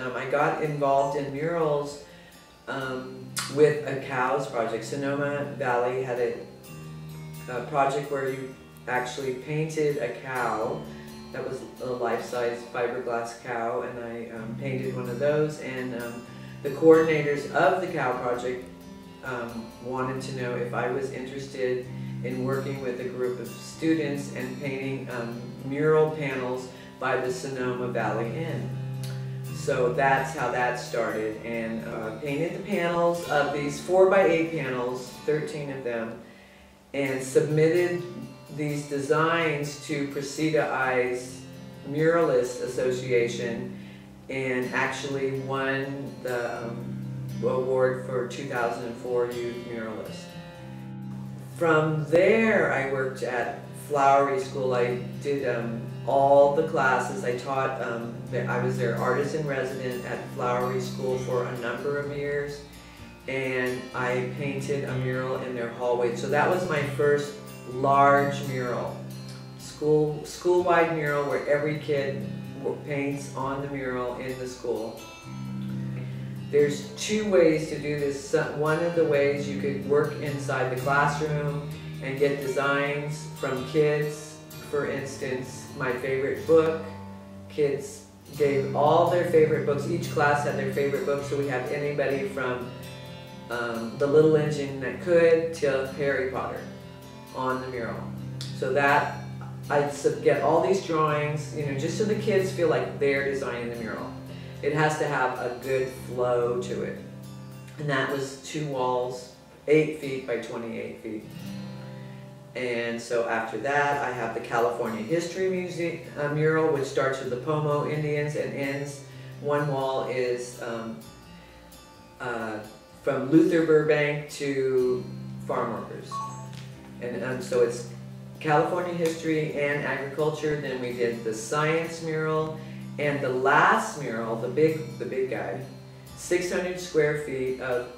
I got involved in murals with a cows project. Sonoma Valley had a project where you actually painted a cow that was a life-size fiberglass cow, and I painted one of those, and the coordinators of the cow project wanted to know if I was interested in working with a group of students and painting mural panels by the Sonoma Valley Inn. So that's how that started, and painted the panels of these 4x8 panels, 13 of them, and submitted these designs to Presida I's Muralist Association, and actually won the award for 2004 Youth Muralist. From there, I worked at Flowery School. I did all the classes. I taught, I was their artist in residence at Flowery School for a number of years, and I painted a mural in their hallway. So that was my first large mural, school-wide mural where every kid paints on the mural in the school. There's two ways to do this. One of the ways, you could work inside the classroom and get designs from kids. For instance, my favorite book, kids gave all their favorite books. Each class had their favorite book, so we have anybody from The Little Engine That Could till Harry Potter on the mural. So that, I'd get all these drawings, just so the kids feel like they're designing the mural. It has to have a good flow to it. And that was 2 walls, 8 feet by 28 feet. And so after that, I have the California History Museum mural, which starts with the Pomo Indians and ends. 1 wall is from Luther Burbank to farm workers. And so it's California history and agriculture. Then we did the science mural, and the last mural, the big guy, 600 square feet of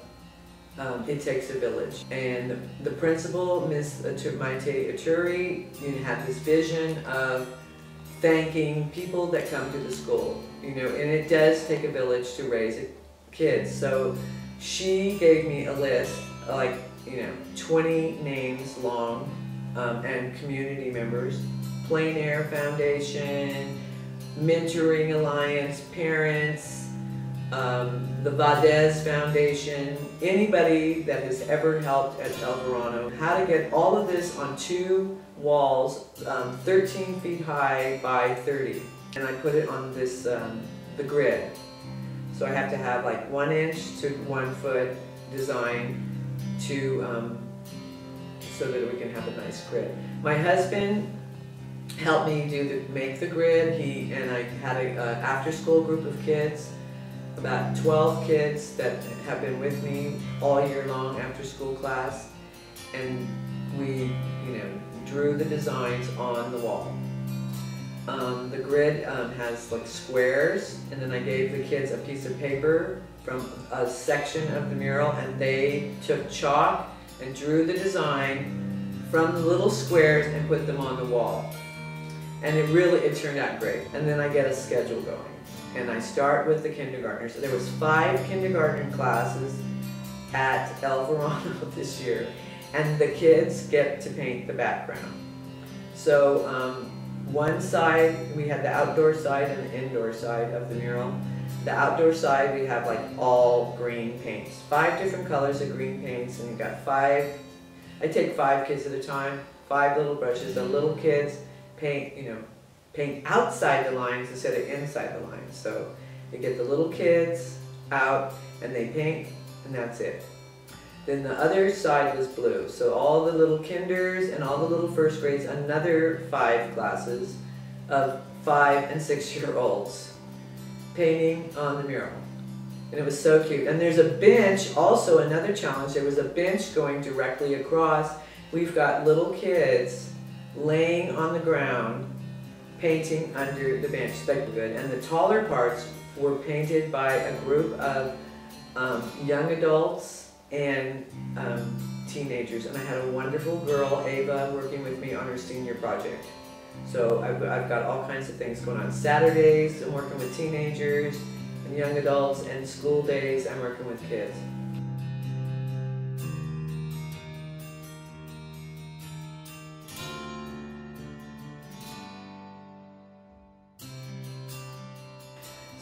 It Takes a Village. And the principal, Ms. Maite Aturi, had this vision of thanking people that come to the school, and it does take a village to raise kids. So she gave me a list, like 20 names long, and community members, Plain Air Foundation, Mentoring Alliance, parents, the Valdez Foundation, anybody that has ever helped at El Verano. How to get all of this on 2 walls, 13 feet high by 30. And I put it on this, the grid. So I have to have like 1 inch to 1 foot design to, so that we can have a nice grid. My husband helped me make the grid. He and I had an after-school group of kids, about 12 kids that have been with me all year long after-school class, and we, drew the designs on the wall. The grid has like squares, and then I gave the kids a piece of paper from a section of the mural, and they took chalk and drew the design from the little squares and put them on the wall. And it turned out great. And then I get a schedule going. And I start with the kindergartners. So there was 5 kindergarten classes at El Verano this year. And the kids get to paint the background. So one side, we had the outdoor side and the indoor side of the mural. The outdoor side, we have like all green paints, 5 different colors of green paints, and you've got 5, I take 5 kids at a time, 5 little brushes. The little kids paint, paint outside the lines instead of inside the lines. So you get the little kids out and they paint, and that's it. Then the other side was blue. So all the little kinders and all the little first grades, another 5 classes of 5- and 6-year-olds. Painting on the mural, and it was so cute. And there's a bench, also another challenge, there was a bench going directly across. We've got little kids laying on the ground painting under the bench, like good. And the taller parts were painted by a group of young adults and teenagers, and I had a wonderful girl, Ava, working with me on her senior project. So I've got all kinds of things going on. Saturdays, I'm working with teenagers and young adults and school days. I'm working with kids.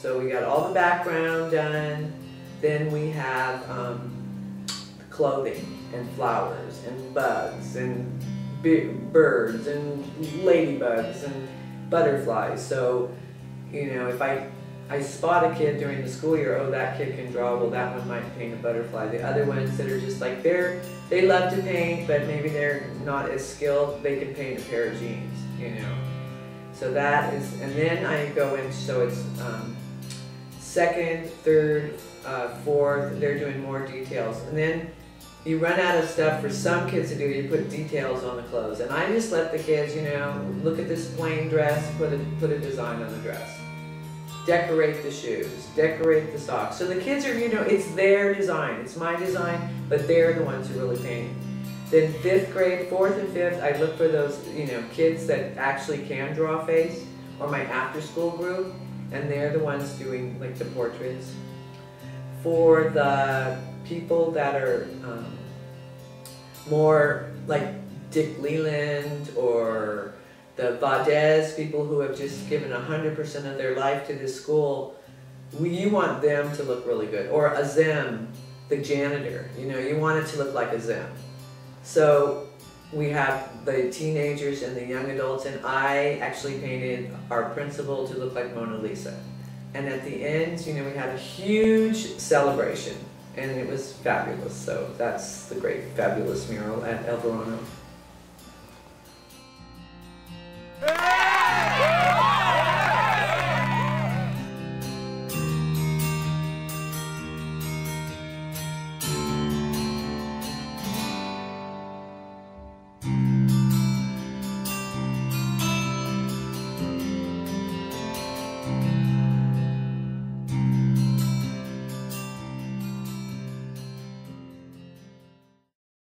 So we got all the background done, then we have clothing and flowers and bugs and birds and ladybugs and butterflies. So, you know, if I spot a kid during the school year, oh, that kid can draw, well, that one might paint a butterfly. The other ones that are just like, they love to paint, but maybe they're not as skilled, they can paint a pair of jeans, you know. So that is, and then I go in, so it's second, third, fourth, they're doing more details. And then you run out of stuff for some kids to do, you put details on the clothes. And I just let the kids, you know, look at this plain dress, put a design on the dress. Decorate the shoes, decorate the socks. So the kids are, you know, it's their design, it's my design, but they're the ones who really paint. Then fifth grade, fourth and fifth, I look for those, you know, kids that actually can draw face, or my after school group, and they're the ones doing like the portraits. For the people that are more like Dick Leland or the Badez, people who have just given 100% of their life to this school, you want them to look really good. Or Azem, the janitor, you know, you want it to look like Azem. So we have the teenagers and the young adults, and I actually painted our principal to look like Mona Lisa. And at the end, you know, we had a huge celebration, and it was fabulous. So that's the great, fabulous mural at El Verano.